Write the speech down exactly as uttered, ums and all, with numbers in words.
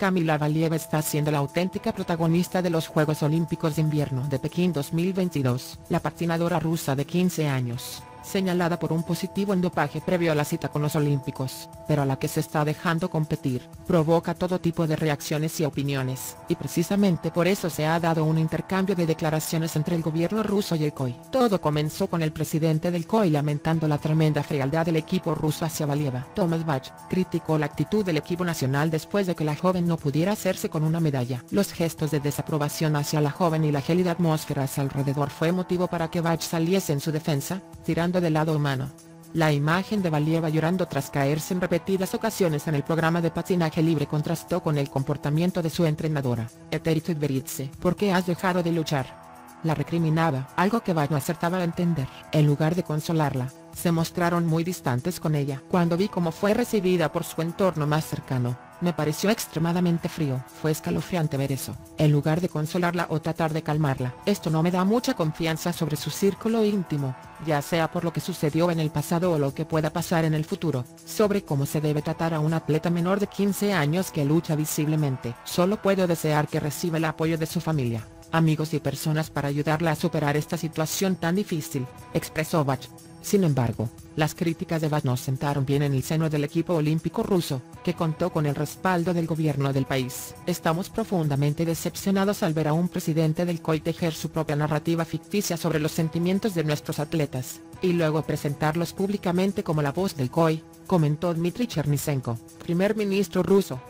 Kamila Valieva está siendo la auténtica protagonista de los Juegos Olímpicos de Invierno de Pekín dos mil veintidós. La patinadora rusa de quince años, señalada por un positivo en dopaje previo a la cita con los Olímpicos, pero a la que se está dejando competir, provoca todo tipo de reacciones y opiniones, y precisamente por eso se ha dado un intercambio de declaraciones entre el gobierno ruso y el C O I. Todo comenzó con el presidente del C O I lamentando la tremenda frialdad del equipo ruso hacia Valieva. Thomas Bach criticó la actitud del equipo nacional después de que la joven no pudiera hacerse con una medalla. Los gestos de desaprobación hacia la joven y la gélida atmósfera a su alrededor fue motivo para que Bach saliese en su defensa, tirando del lado humano. La imagen de Valieva llorando tras caerse en repetidas ocasiones en el programa de patinaje libre contrastó con el comportamiento de su entrenadora, Eteri Tutberidze. ¿Por qué has dejado de luchar?, la recriminaba, algo que Bach no acertaba a entender. En lugar de consolarla, se mostraron muy distantes con ella. Cuando vi cómo fue recibida por su entorno más cercano, me pareció extremadamente frío. Fue escalofriante ver eso. En lugar de consolarla o tratar de calmarla. Esto no me da mucha confianza sobre su círculo íntimo, ya sea por lo que sucedió en el pasado o lo que pueda pasar en el futuro, sobre cómo se debe tratar a un atleta menor de quince años que lucha visiblemente. Solo puedo desear que reciba el apoyo de su familia, amigos y personas para ayudarla a superar esta situación tan difícil, expresó Bach. Sin embargo, las críticas de Bach no sentaron bien en el seno del equipo olímpico ruso, que contó con el respaldo del gobierno del país. Estamos profundamente decepcionados al ver a un presidente del C O I tejer su propia narrativa ficticia sobre los sentimientos de nuestros atletas, y luego presentarlos públicamente como la voz del C O I, comentó Dmitry Chernyshenko, primer ministro ruso.